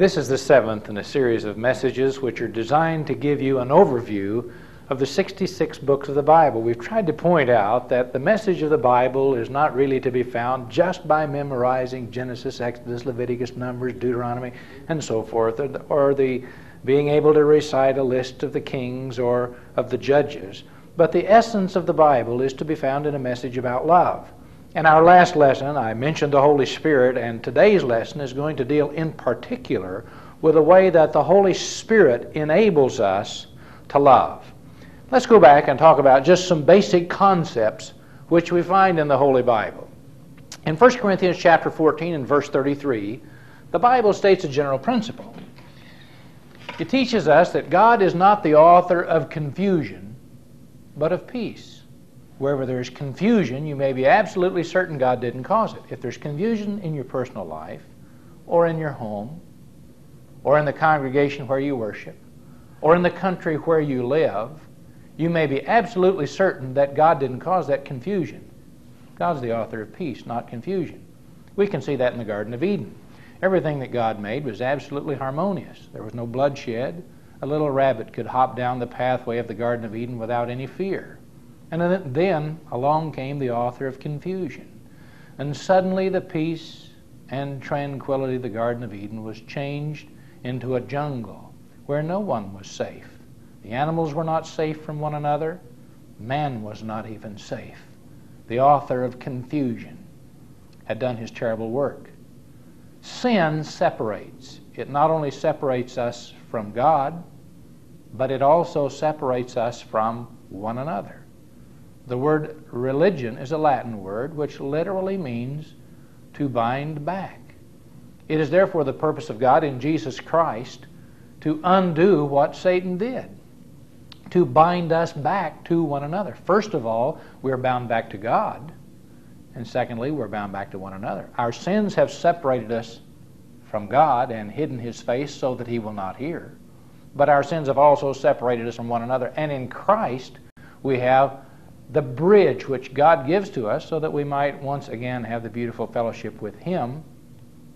This is the seventh in a series of messages which are designed to give you an overview of the 66 books of the Bible. We've tried to point out that the message of the Bible is not really to be found just by memorizing Genesis, Exodus, Leviticus, Numbers, Deuteronomy, and so forth, or the being able to recite a list of the kings or of the judges. But the essence of the Bible is to be found in a message about love. In our last lesson, I mentioned the Holy Spirit, and today's lesson is going to deal in particular with a way that the Holy Spirit enables us to love. Let's go back and talk about just some basic concepts which we find in the Holy Bible. In 1 Corinthians chapter 14 and verse 33, the Bible states a general principle. It teaches us that God is not the author of confusion, but of peace. Wherever there's confusion, you may be absolutely certain God didn't cause it. If there's confusion in your personal life, or in your home, or in the congregation where you worship, or in the country where you live, you may be absolutely certain that God didn't cause that confusion. God's the author of peace, not confusion. We can see that in the Garden of Eden. Everything that God made was absolutely harmonious. There was no bloodshed. A little rabbit could hop down the pathway of the Garden of Eden without any fear. And then along came the author of confusion. And suddenly the peace and tranquility of the Garden of Eden was changed into a jungle where no one was safe. The animals were not safe from one another. Man was not even safe. The author of confusion had done his terrible work. Sin separates. It not only separates us from God, but it also separates us from one another. The word religion is a Latin word which literally means to bind back. It is therefore the purpose of God in Jesus Christ to undo what Satan did, to bind us back to one another. First of all, we're bound back to God, and secondly, we're bound back to one another. Our sins have separated us from God and hidden His face so that He will not hear, but our sins have also separated us from one another, and in Christ we have the bridge which God gives to us so that we might once again have the beautiful fellowship with Him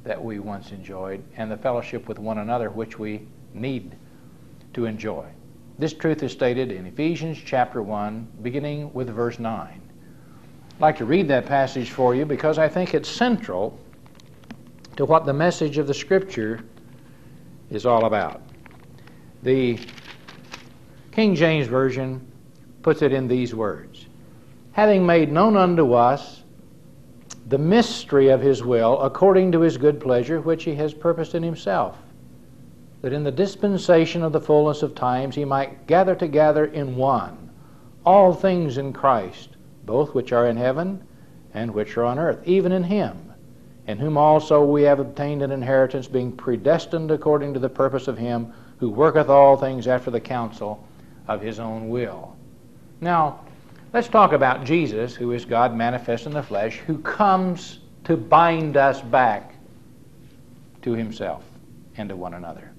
that we once enjoyed and the fellowship with one another which we need to enjoy. This truth is stated in Ephesians chapter 1, beginning with verse 9. I'd like to read that passage for you because I think it's central to what the message of the Scripture is all about. The King James Version puts it in these words, "Having made known unto us the mystery of His will, according to His good pleasure, which He has purposed in Himself, that in the dispensation of the fullness of times He might gather together in one all things in Christ, both which are in heaven and which are on earth, even in Him, in whom also we have obtained an inheritance, being predestined according to the purpose of Him who worketh all things after the counsel of His own will." Now, let's talk about Jesus, who is God manifest in the flesh, who comes to bind us back to Himself and to one another.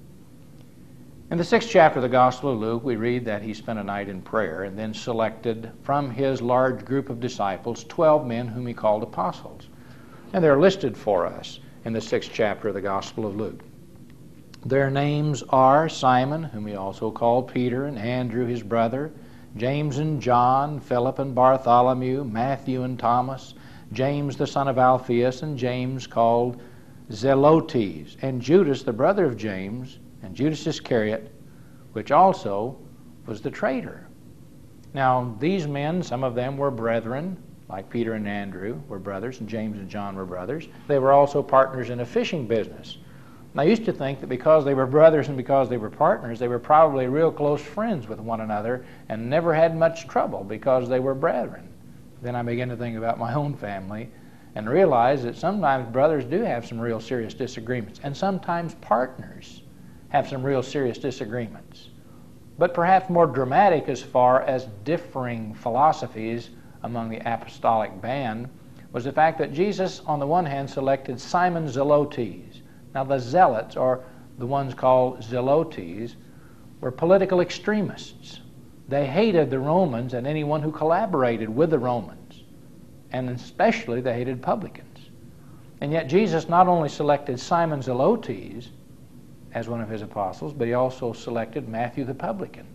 In the 6th chapter of the Gospel of Luke, we read that He spent a night in prayer and then selected from His large group of disciples 12 men whom He called apostles. And they're listed for us in the 6th chapter of the Gospel of Luke. Their names are Simon, whom He also called Peter, and Andrew, his brother, James and John, Philip and Bartholomew, Matthew and Thomas, James the son of Alphaeus, and James called Zelotes, and Judas the brother of James, and Judas Iscariot, which also was the traitor. Now these men, some of them were brethren, like Peter and Andrew were brothers, and James and John were brothers. They were also partners in a fishing business. And I used to think that because they were brothers and because they were partners, they were probably real close friends with one another and never had much trouble because they were brethren. Then I began to think about my own family and realize that sometimes brothers do have some real serious disagreements, and sometimes partners have some real serious disagreements. But perhaps more dramatic as far as differing philosophies among the apostolic band was the fact that Jesus, on the one hand, selected Simon Zelotes. Now the Zealots, or the ones called Zelotes, were political extremists. They hated the Romans and anyone who collaborated with the Romans, and especially they hated publicans. And yet Jesus not only selected Simon Zelotes, as one of his apostles, but he also selected Matthew the publican.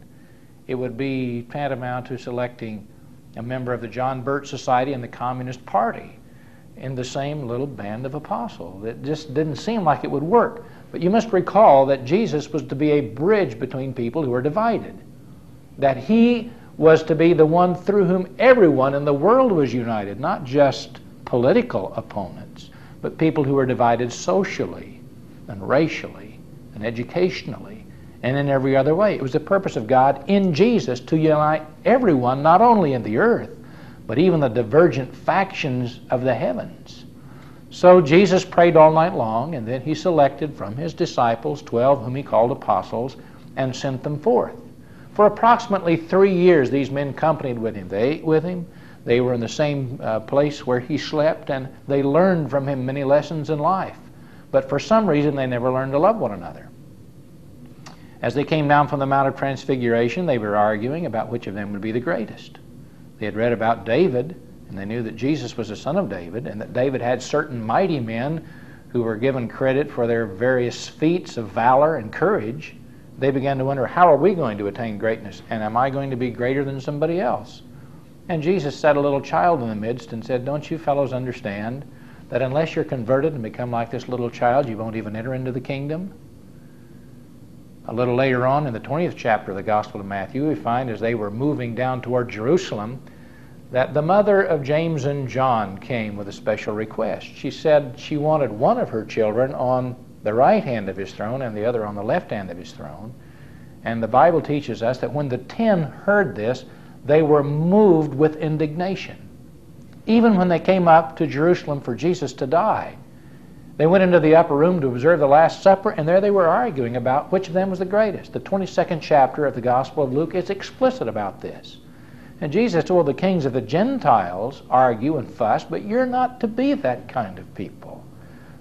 It would be tantamount to selecting a member of the John Birch Society and the Communist Party in the same little band of apostles. It just didn't seem like it would work. But you must recall that Jesus was to be a bridge between people who are divided, that he was to be the one through whom everyone in the world was united, not just political opponents, but people who were divided socially and racially and educationally and in every other way. It was the purpose of God in Jesus to unite everyone, not only in the earth, but even the divergent factions of the heavens. So Jesus prayed all night long, and then he selected from his disciples 12 whom he called apostles and sent them forth. For approximately 3 years these men companied with him. They ate with him, they were in the same place where he slept, and they learned from him many lessons in life. But for some reason they never learned to love one another. As they came down from the Mount of Transfiguration, they were arguing about which of them would be the greatest. They had read about David, and they knew that Jesus was the son of David, and that David had certain mighty men who were given credit for their various feats of valor and courage. They began to wonder, how are we going to attain greatness, and am I going to be greater than somebody else? And Jesus set a little child in the midst and said, don't you fellows understand that unless you're converted and become like this little child, you won't even enter into the kingdom? A little later on in the 20th chapter of the Gospel of Matthew, we find as they were moving down toward Jerusalem that the mother of James and John came with a special request. She said she wanted one of her children on the right hand of his throne and the other on the left hand of his throne. And the Bible teaches us that when the 10 heard this, they were moved with indignation. Even when they came up to Jerusalem for Jesus to die, they went into the upper room to observe the Last Supper, and there they were arguing about which of them was the greatest. The 22nd chapter of the Gospel of Luke is explicit about this. And Jesus told the kings of the Gentiles argue and fuss, but you're not to be that kind of people.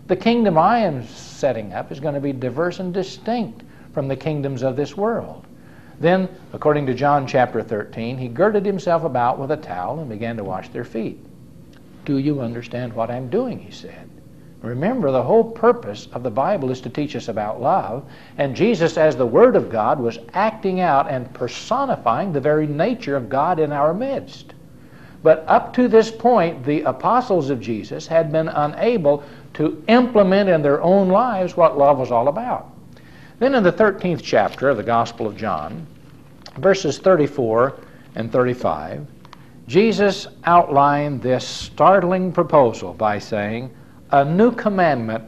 The kingdom I am setting up is going to be diverse and distinct from the kingdoms of this world. Then, according to John chapter 13, he girded himself about with a towel and began to wash their feet. Do you understand what I'm doing, he said. Remember, the whole purpose of the Bible is to teach us about love, and Jesus, as the Word of God, was acting out and personifying the very nature of God in our midst. But up to this point, the apostles of Jesus had been unable to implement in their own lives what love was all about. Then in the 13th chapter of the Gospel of John, verses 34 and 35, Jesus outlined this startling proposal by saying, a new commandment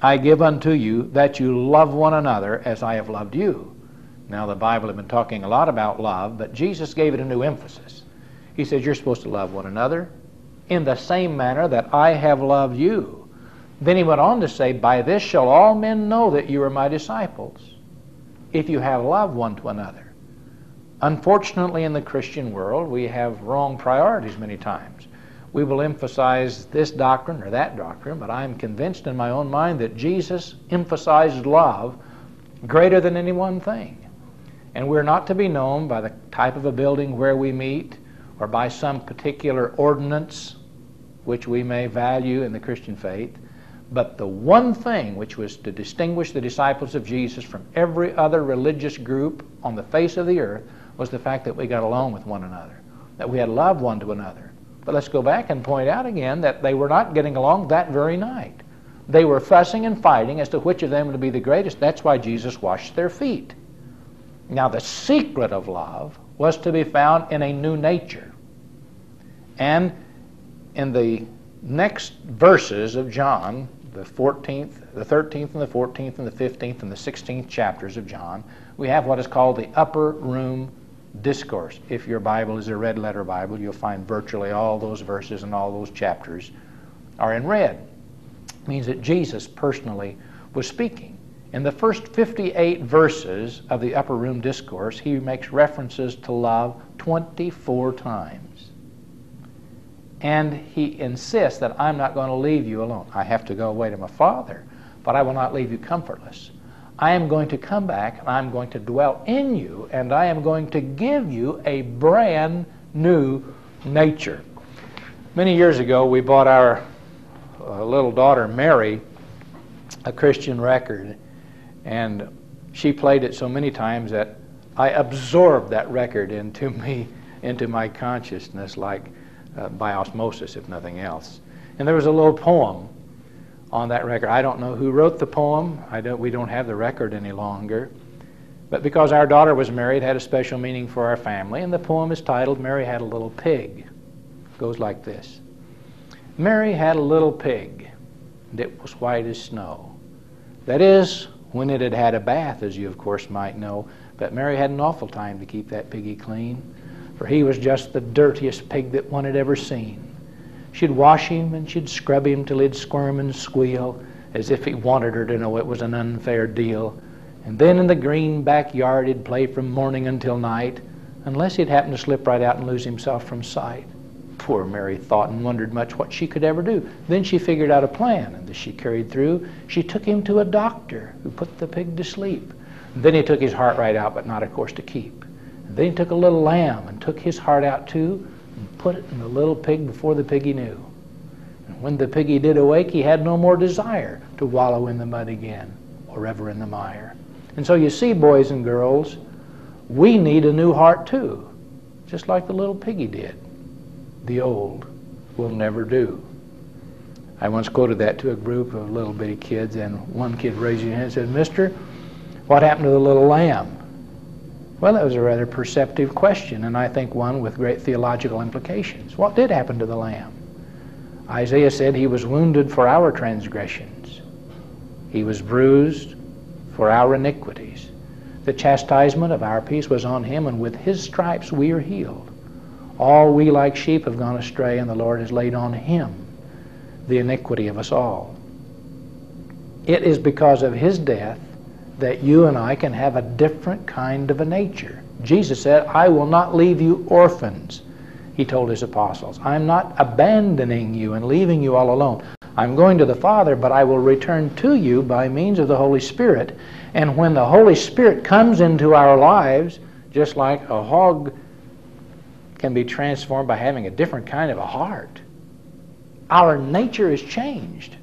I give unto you, that you love one another as I have loved you. Now the Bible had been talking a lot about love, but Jesus gave it a new emphasis. He said, you're supposed to love one another in the same manner that I have loved you. Then he went on to say, by this shall all men know that you are my disciples, if you have love one to another. Unfortunately, in the Christian world, we have wrong priorities many times. We will emphasize this doctrine or that doctrine, but I am convinced in my own mind that Jesus emphasized love greater than any one thing. And we're not to be known by the type of a building where we meet or by some particular ordinance which we may value in the Christian faith, but the one thing which was to distinguish the disciples of Jesus from every other religious group on the face of the earth was the fact that we got along with one another, that we had love one to another. But let's go back and point out again that they were not getting along that very night. They were fussing and fighting as to which of them would be the greatest. That's why Jesus washed their feet. Now the secret of love was to be found in a new nature. And in the next verses of John, the 14th, the 13th, and the 14th, and the 15th, and the 16th chapters of John, we have what is called the upper room discourse. If your Bible is a red letter Bible, you'll find virtually all those verses and all those chapters are in red. It means that Jesus personally was speaking. In the first 58 verses of the upper room discourse, he makes references to love 24 times. And he insists that I'm not going to leave you alone. I have to go away to my Father, but I will not leave you comfortless. I am going to come back, and I'm going to dwell in you, and I am going to give you a brand new nature. Many years ago, we bought our little daughter, Mary, a Christian record, And she played it so many times that I absorbed that record into my consciousness, like by osmosis, if nothing else. And there was a little poem on that record. I don't know who wrote the poem. We don't have the record any longer. But because our daughter was married, it had a special meaning for our family, and the poem is titled, Mary Had a Little Pig. It goes like this. Mary had a little pig, and it was white as snow. That is, when it had had a bath, as you of course might know, but Mary had an awful time to keep that piggy clean, for he was just the dirtiest pig that one had ever seen. She'd wash him and she'd scrub him till he'd squirm and squeal, as if he wanted her to know it was an unfair deal. And then in the green backyard he'd play from morning until night, unless he'd happen to slip right out and lose himself from sight. Poor Mary thought and wondered much what she could ever do. Then she figured out a plan, and this she carried through. She took him to a doctor who put the pig to sleep. And then he took his heart right out, but not, of course, to keep. And then he took a little lamb and took his heart out, too, and put it in the little pig before the piggy knew. And when the piggy did awake, he had no more desire to wallow in the mud again or ever in the mire. And so you see, boys and girls, we need a new heart too, just like the little piggy did. The old will never do. I once quoted that to a group of little bitty kids, and one kid raised his hand and said, "Mister, what happened to the little lamb?" Well, that was a rather perceptive question, and I think one with great theological implications. What did happen to the lamb? Isaiah said he was wounded for our transgressions. He was bruised for our iniquities. The chastisement of our peace was on him, and with his stripes we are healed. All we like sheep have gone astray, and the Lord has laid on him the iniquity of us all. It is because of his death that you and I can have a different kind of a nature. Jesus said, "I will not leave you orphans," he told his apostles. "I'm not abandoning you and leaving you all alone. I'm going to the Father, but I will return to you by means of the Holy Spirit." And when the Holy Spirit comes into our lives, just like a hog can be transformed by having a different kind of a heart, our nature is changed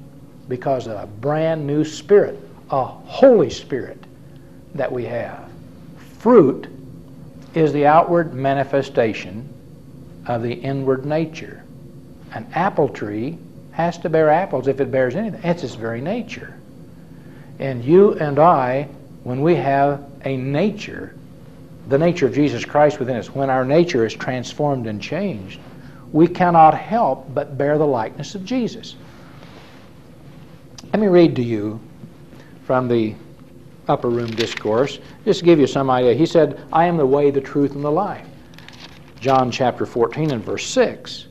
because of a brand new spirit, a Holy Spirit that we have. Fruit is the outward manifestation of the inward nature. An apple tree has to bear apples if it bears anything. That's its very nature. And you and I, when we have a nature, the nature of Jesus Christ within us, when our nature is transformed and changed, we cannot help but bear the likeness of Jesus. Let me read to you from the Upper Room Discourse, just to give you some idea. He said, "I am the way, the truth, and the life." John chapter 14 and verse 6.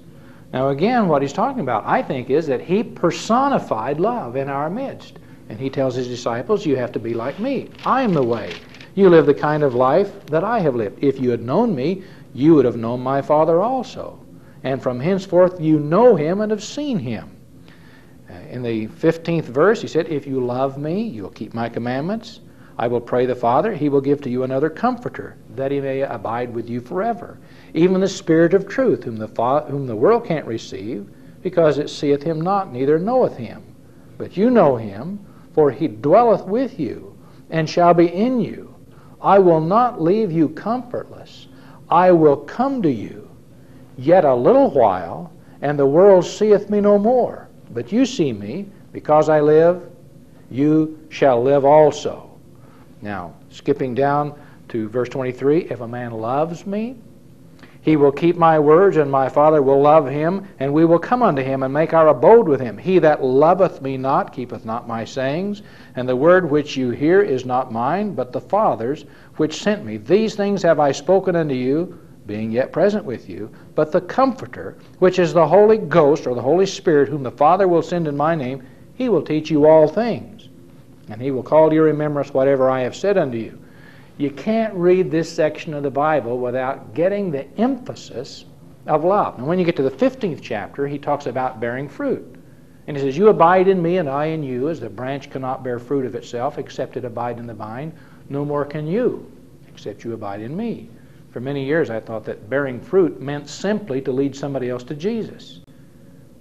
Now again, what he's talking about, I think, is that he personified love in our midst. And he tells his disciples, you have to be like me. I am the way. You live the kind of life that I have lived. If you had known me, you would have known my Father also. And from henceforth you know him and have seen him. In the 15th verse, he said, if you love me, you'll keep my commandments. I will pray the Father. He will give to you another comforter, that he may abide with you forever. Even the Spirit of truth, whom the world can't receive, because it seeth him not, neither knoweth him. But you know him, for he dwelleth with you, and shall be in you. I will not leave you comfortless. I will come to you. Yet a little while, and the world seeth me no more. But you see me, because I live, you shall live also. Now, skipping down to verse 23, if a man loves me, he will keep my words, and my Father will love him, and we will come unto him and make our abode with him. He that loveth me not keepeth not my sayings, and the word which you hear is not mine, but the Father's which sent me. These things have I spoken unto you, being yet present with you, but the Comforter, which is the Holy Ghost, or the Holy Spirit, whom the Father will send in my name, he will teach you all things, and he will call to your remembrance whatever I have said unto you. You can't read this section of the Bible without getting the emphasis of love. And when you get to the 15th chapter, he talks about bearing fruit. And he says, you abide in me and I in you, as the branch cannot bear fruit of itself, except it abide in the vine. No more can you, except you abide in me. For many years I thought that bearing fruit meant simply to lead somebody else to Jesus.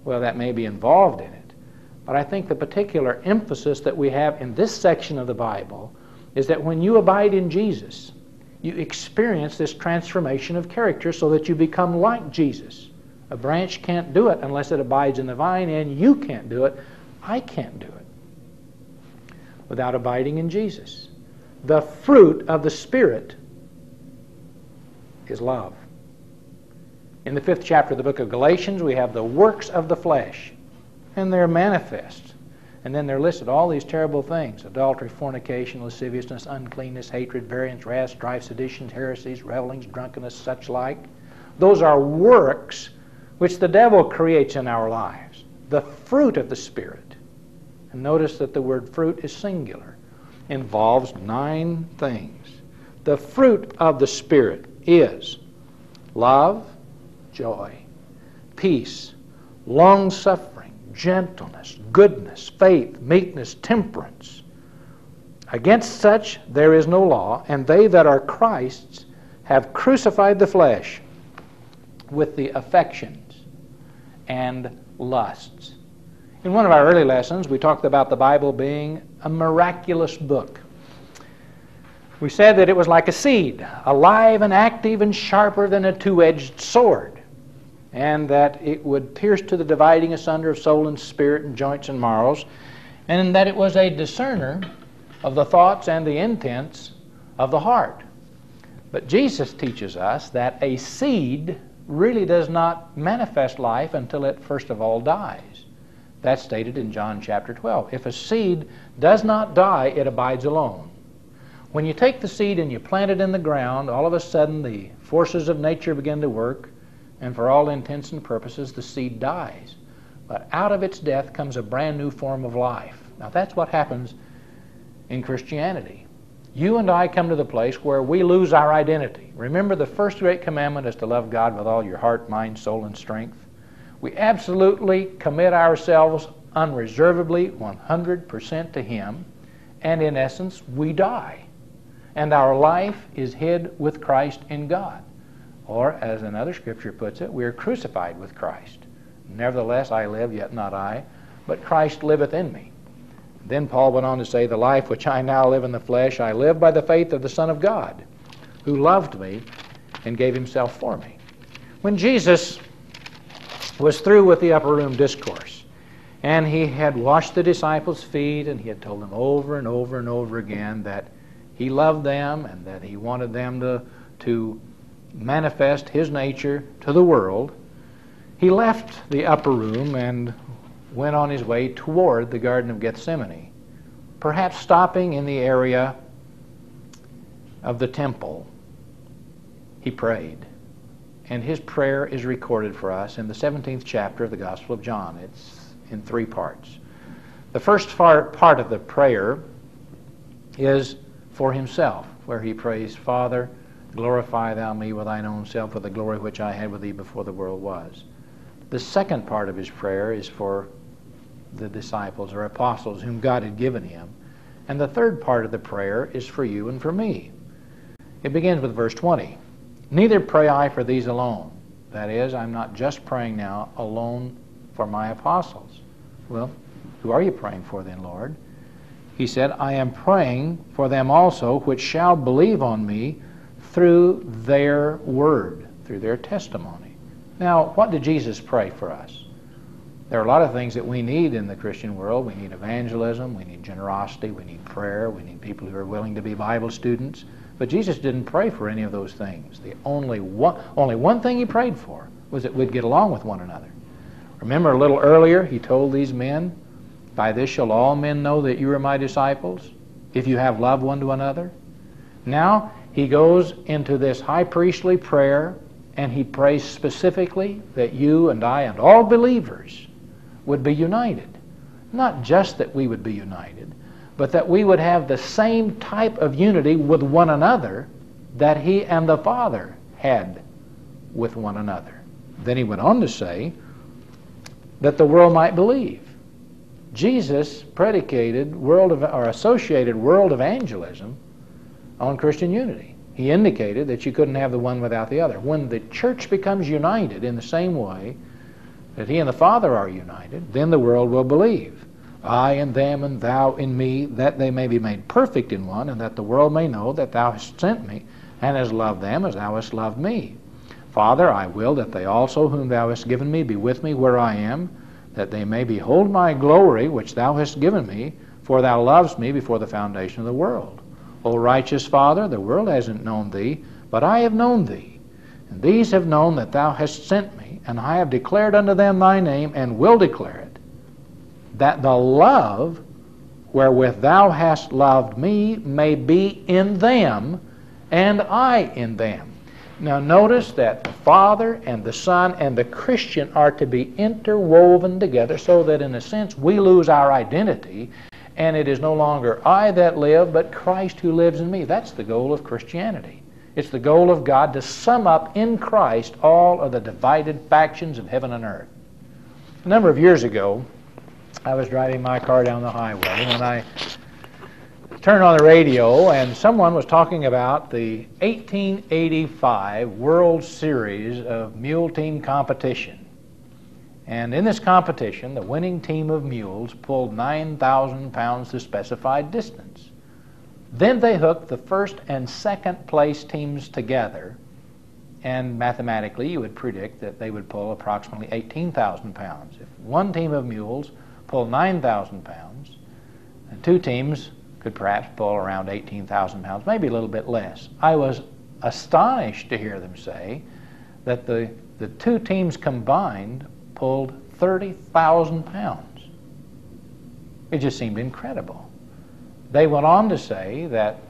Well, that may be involved in it. But I think the particular emphasis that we have in this section of the Bible is that when you abide in Jesus, you experience this transformation of character so that you become like Jesus. A branch can't do it unless it abides in the vine, and you can't do it. I can't do it without abiding in Jesus. The fruit of the Spirit is love. In the 5th chapter of the book of Galatians, we have the works of the flesh, and they're manifest. And then they're listed, all these terrible things: adultery, fornication, lasciviousness, uncleanness, hatred, variance, wrath, strife, seditions, heresies, revelings, drunkenness, such like. Those are works which the devil creates in our lives. The fruit of the Spirit. And notice that the word fruit is singular. Involves 9 things. The fruit of the Spirit is love, joy, peace, long-suffering, gentleness, goodness, faith, meekness, temperance. Against such there is no law, and they that are Christ's have crucified the flesh with the affections and lusts. In one of our early lessons, we talked about the Bible being a miraculous book. We said that it was like a seed, alive and active and sharper than a two-edged sword, and that it would pierce to the dividing asunder of soul and spirit and joints and marrows, and that it was a discerner of the thoughts and the intents of the heart. But Jesus teaches us that a seed really does not manifest life until it first of all dies. That's stated in John chapter 12. If a seed does not die, it abides alone. When you take the seed and you plant it in the ground, all of a sudden the forces of nature begin to work, and for all intents and purposes the seed dies. But out of its death comes a brand new form of life. Now that's what happens in Christianity. You and I come to the place where we lose our identity. Remember, the first great commandment is to love God with all your heart, mind, soul, and strength. We absolutely commit ourselves unreservedly, 100% to Him, and in essence we die. And our life is hid with Christ in God. Or, as another scripture puts it, we are crucified with Christ. Nevertheless, I live, yet not I, but Christ liveth in me. Then Paul went on to say, the life which I now live in the flesh, I live by the faith of the Son of God, who loved me and gave himself for me. When Jesus was through with the upper room discourse, and he had washed the disciples' feet, and he had told them over and over and over again that He loved them and that He wanted them to manifest His nature to the world, He left the upper room and went on His way toward the Garden of Gethsemane, perhaps stopping in the area of the temple. He prayed, and His prayer is recorded for us in the 17th chapter of the Gospel of John. It's in 3 parts. The first part of the prayer is for Himself, where He prays, Father, glorify Thou me with Thine own self, with the glory which I had with Thee before the world was. The second part of His prayer is for the disciples or apostles whom God had given Him. And the third part of the prayer is for you and for me. It begins with verse 20. Neither pray I for these alone. That is, I'm not just praying now alone for my apostles. Well, who are you praying for then, Lord? He said, I am praying for them also which shall believe on me through their word, through their testimony. Now, what did Jesus pray for us? There are a lot of things that we need in the Christian world. We need evangelism, we need generosity, we need prayer, we need people who are willing to be Bible students. But Jesus didn't pray for any of those things. The only one thing He prayed for was that we'd get along with one another. Remember a little earlier, He told these men, by this shall all men know that you are my disciples, if you have love one to another. Now He goes into this high priestly prayer, and He prays specifically that you and I and all believers would be united. Not just that we would be united, but that we would have the same type of unity with one another that He and the Father had with one another. Then He went on to say that the world might believe. Jesus predicated associated world evangelism on Christian unity. He indicated that you couldn't have the one without the other. When the church becomes united in the same way that He and the Father are united, then the world will believe. I in them and thou in me, that they may be made perfect in one, and that the world may know that thou hast sent me, and hast loved them as thou hast loved me. Father, I will that they also whom thou hast given me be with me where I am, that they may behold my glory which thou hast given me, for thou lovest me before the foundation of the world. O righteous Father, the world hasn't known thee, but I have known thee. And these have known that thou hast sent me, and I have declared unto them thy name, and will declare it, that the love wherewith thou hast loved me may be in them, and I in them. Now notice that the Father and the Son and the Christian are to be interwoven together, so that in a sense we lose our identity, and it is no longer I that live, but Christ who lives in me. That's the goal of Christianity. It's the goal of God to sum up in Christ all of the divided factions of heaven and earth. A number of years ago, I was driving my car down the highway, and I turned on the radio, and someone was talking about the 1885 World Series of Mule Team Competition. And in this competition, the winning team of mules pulled 9,000 pounds the specified distance. Then they hooked the first and second place teams together, and mathematically you would predict that they would pull approximately 18,000 pounds. If one team of mules pulled 9,000 pounds, and two teams could perhaps pull around 18,000 pounds, maybe a little bit less. I was astonished to hear them say that the two teams combined pulled 30,000 pounds. It just seemed incredible. They went on to say that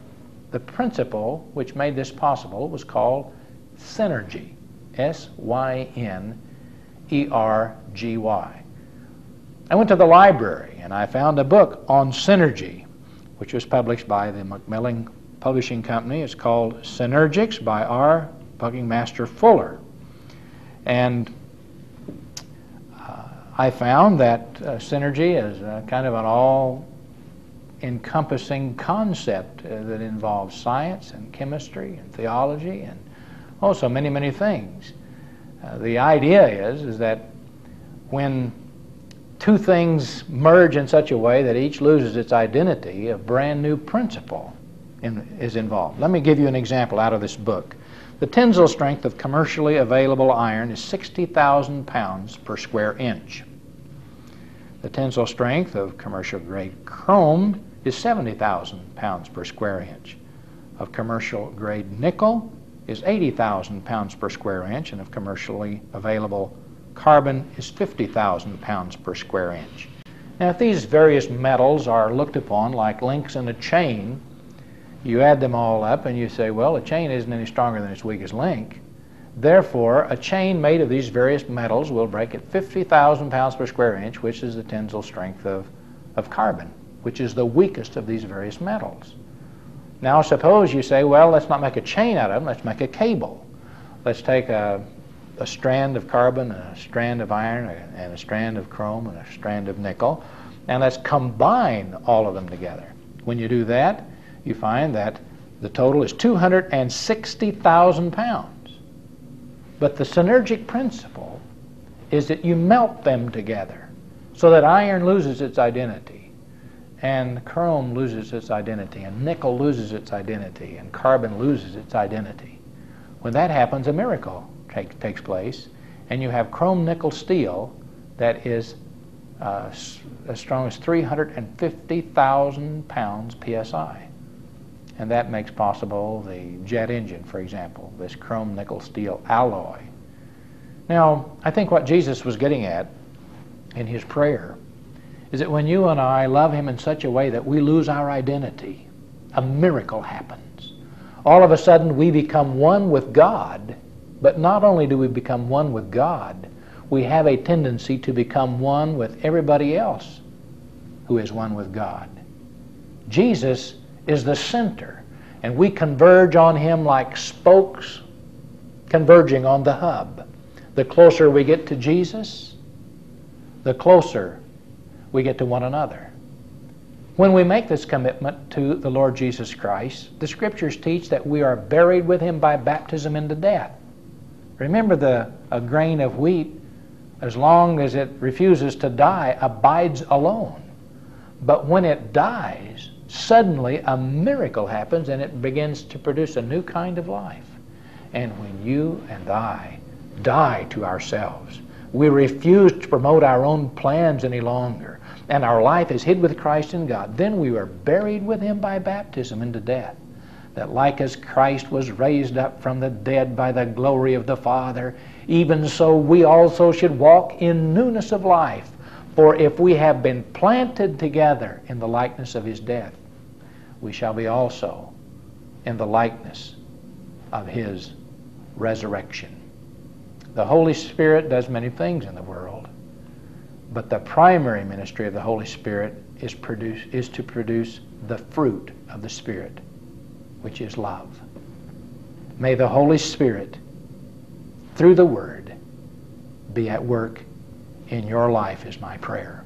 the principle which made this possible was called synergy, S-Y-N-E-R-G-Y. I went to the library and I found a book on synergy, which was published by the Macmillan Publishing Company. It's called Synergics by R. Buckminster Fuller. And I found that synergy is kind of an all-encompassing concept that involves science and chemistry and theology and also many, many things. The idea is that when two things merge in such a way that each loses its identity, a brand new principle is involved. Let me give you an example out of this book. The tensile strength of commercially available iron is 60,000 pounds per square inch. The tensile strength of commercial grade chrome is 70,000 pounds per square inch. Of commercial grade nickel is 80,000 pounds per square inch, and of commercially available carbon is 50,000 pounds per square inch. Now if these various metals are looked upon like links in a chain, you add them all up and you say, well, a chain isn't any stronger than its weakest link. Therefore, a chain made of these various metals will break at 50,000 pounds per square inch, which is the tensile strength of carbon, which is the weakest of these various metals. Now, suppose you say, well, let's not make a chain out of them, let's make a cable. Let's take a strand of carbon, a strand of iron, and a strand of chrome, and a strand of nickel, and let's combine all of them together. When you do that, you find that the total is 260,000 pounds. But the synergic principle is that you melt them together so that iron loses its identity, and chrome loses its identity, and nickel loses its identity, and carbon loses its identity. When that happens, a miracle takes place, and you have chrome nickel steel that is as strong as 350,000 pounds PSI. And that makes possible the jet engine, for example, this chrome nickel steel alloy. Now, I think what Jesus was getting at in his prayer is that when you and I love him in such a way that we lose our identity, a miracle happens. All of a sudden we become one with God, but not only do we become one with God, we have a tendency to become one with everybody else who is one with God. Jesus is the center, and we converge on him like spokes converging on the hub. The closer we get to Jesus, the closer we get to one another. When we make this commitment to the Lord Jesus Christ, the scriptures teach that we are buried with him by baptism into death. Remember, a grain of wheat, as long as it refuses to die, abides alone. But when it dies, suddenly a miracle happens and it begins to produce a new kind of life. And when you and I die to ourselves, we refuse to promote our own plans any longer, and our life is hid with Christ in God, then we are buried with him by baptism into death, that like as Christ was raised up from the dead by the glory of the Father, even so we also should walk in newness of life. For if we have been planted together in the likeness of his death, we shall be also in the likeness of his resurrection. The Holy Spirit does many things in the world, but the primary ministry of the Holy Spirit is to produce the fruit of the Spirit, which is love. May the Holy Spirit, through the Word, be at work in your life is my prayer.